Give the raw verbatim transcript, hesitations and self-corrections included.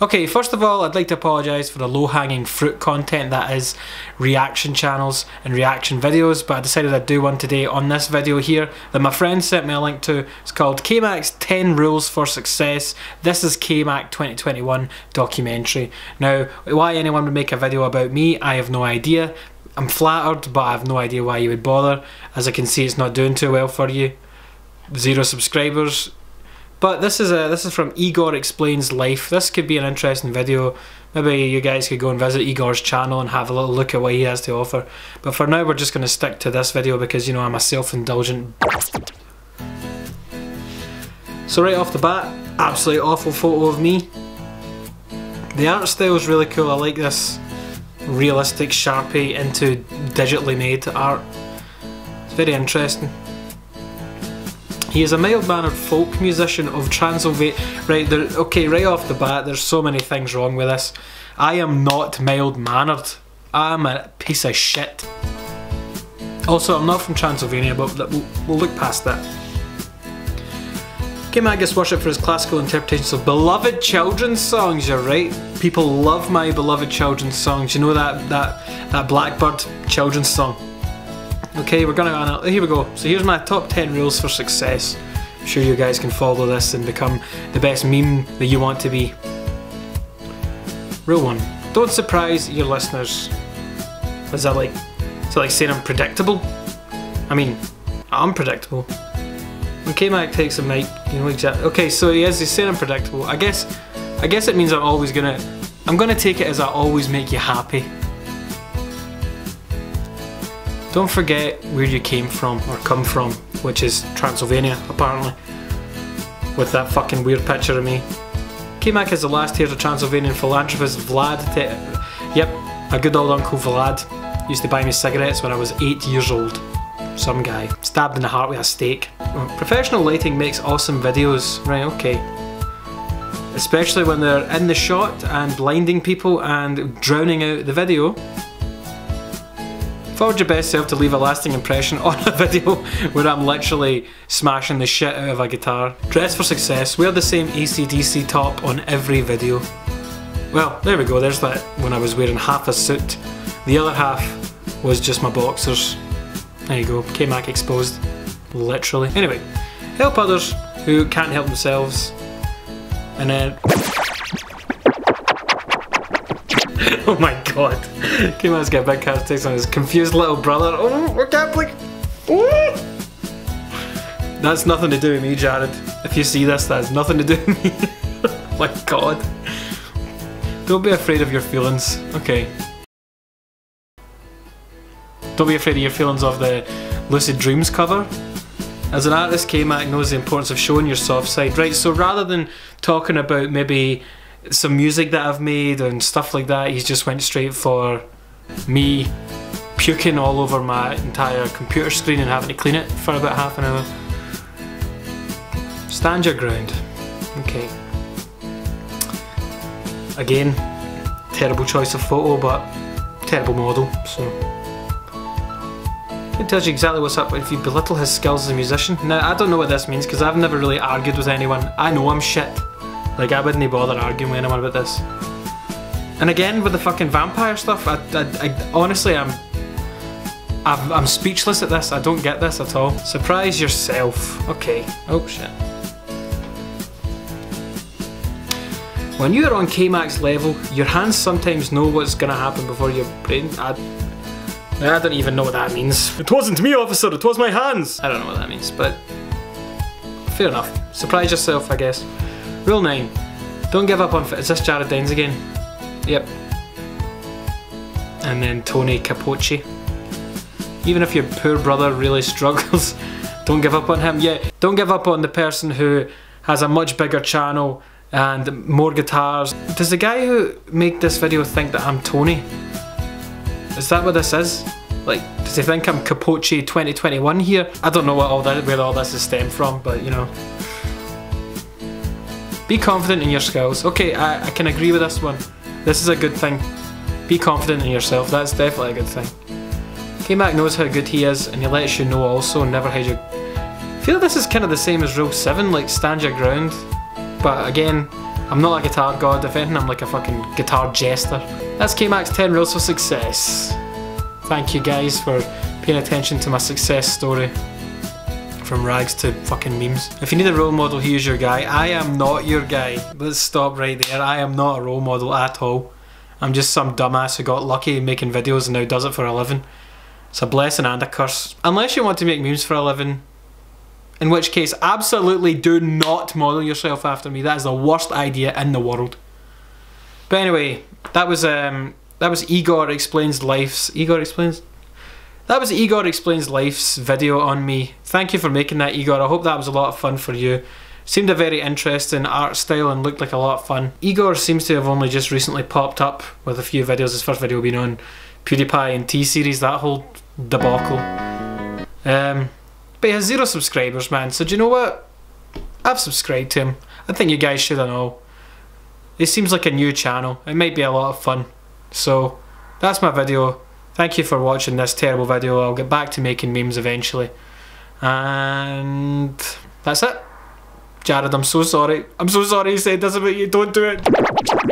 Okay, first of all, I'd like to apologise for the low-hanging fruit content that is reaction channels and reaction videos, but I decided I'd do one today on this video here that my friend sent me a link to. It's called Kmac's ten Rules for Success. This is Kmac twenty twenty-one documentary. Now, why anyone would make a video about me, I have no idea. I'm flattered, but I have no idea why you would bother. As I can see, it's not doing too well for you. Zero subscribers. But this is a this is from Igor Explains Life. This could be an interesting video. Maybe you guys could go and visit Igor's channel and have a little look at what he has to offer. But for now, we're just going to stick to this video because, you know, I'm a self-indulgent bastard. So right off the bat, absolutely awful photo of me. The art style is really cool. I like this realistic Sharpie into digitally made art. It's very interesting. He is a mild-mannered folk musician of Transylvania. Right, there, okay, right off the bat, there's so many things wrong with this. I am not mild-mannered. I'm a piece of shit. Also, I'm not from Transylvania, but we'll, we'll look past that. Kmac gets worshipped for his classical interpretations of beloved children's songs, you're right. People love my beloved children's songs. You know that, that, that Blackbird children's song? Okay, we're gonna, here we go. So here's my top ten rules for success. I'm sure you guys can follow this and become the best meme that you want to be. Rule one. Don't surprise your listeners. Is that like, is that like saying I'm predictable? I mean, I'm predictable. When Kmac takes a mic, you know exactly. Okay, so he is, he's saying I'm predictable. I guess, I guess it means I'm always gonna, I'm gonna take it as I always make you happy. Don't forget where you came from or come from, which is Transylvania, apparently, with that fucking weird picture of me. Kmac is the last heir to Transylvanian philanthropist Vlad Te Yep, a good old Uncle Vlad. Used to buy me cigarettes when I was eight years old. Some guy. Stabbed in the heart with a stake. Professional lighting makes awesome videos. Right, okay. Especially when they're in the shot and blinding people and drowning out the video. Forward your best self to leave a lasting impression on a video where I'm literally smashing the shit out of a guitar. Dress for success, wear the same E C D C top on every video. Well, there we go, there's that when I was wearing half a suit. The other half was just my boxers. There you go, Kmac exposed. Literally. Anyway, help others who can't help themselves. And then... Oh my god. Kmac's got big castings on his confused little brother. Oh, I can't blink. Oh. That's nothing to do with me, Jared. If you see this, that's nothing to do with me. Oh my god. Don't be afraid of your feelings. Okay. Don't be afraid of your feelings of the Lucid Dreams cover. As an artist, Kmac knows the importance of showing your soft side. Right, so rather than talking about maybe some music that I've made and stuff like that, he's just went straight for me puking all over my entire computer screen and having to clean it for about half an hour. Stand your ground. Okay. Again, terrible choice of photo, but terrible model, so. It tells you exactly what's up if you belittle his skills as a musician. Now, I don't know what this means because I've never really argued with anyone. I know I'm shit. Like, I wouldn't bother arguing with anyone about this. And again, with the fucking vampire stuff, I, I, I, honestly, I'm, I'm I'm speechless at this. I don't get this at all. Surprise yourself. Okay. Oh, shit. When you are on Kmac's level, your hands sometimes know what's gonna happen before your brain... I, I don't even know what that means. It wasn't me, officer. It was my hands. I don't know what that means, but... Fair enough. Surprise yourself, I guess. Rule nine. Don't give up on fit. Is this Jared Dines again? Yep. And then Tony Capocci. Even if your poor brother really struggles, don't give up on him. Yeah, don't give up on the person who has a much bigger channel and more guitars. Does the guy who made this video think that I'm Tony? Is that what this is? Like, does he think I'm Capocci twenty twenty-one here? I don't know what all that, where all this is stemmed from, but you know. Be confident in your skills. Okay, I, I can agree with this one. This is a good thing. Be confident in yourself. That's definitely a good thing. Kmac knows how good he is and he lets you know also and never hides your I feel this is kind of the same as rule seven, like stand your ground, but again, I'm not a guitar god, if anything I'm like a fucking guitar jester. That's Kmac's ten rules for success. Thank you guys for paying attention to my success story. From rags to fucking memes. If you need a role model, here's your guy. I am not your guy. Let's stop right there. I am not a role model at all. I'm just some dumbass who got lucky making videos and now does it for a living. It's a blessing and a curse. Unless you want to make memes for a living. In which case, absolutely do not model yourself after me. That is the worst idea in the world. But anyway, that was um, that was Igor Explains Life's... Igor Explains... That was Igor Explains Life's video on me. Thank you for making that, Igor. I hope that was a lot of fun for you. Seemed a very interesting art style and looked like a lot of fun. Igor seems to have only just recently popped up with a few videos. His first video being on PewDiePie and T-Series, that whole debacle. Um, but he has zero subscribers, man, so do you know what? I've subscribed to him. I think you guys should and all. It seems like a new channel. It might be a lot of fun. So, that's my video. Thank you for watching this terrible video. I'll get back to making memes eventually. And that's it. Jared, I'm so sorry. I'm so sorry you said this about you. Don't do it.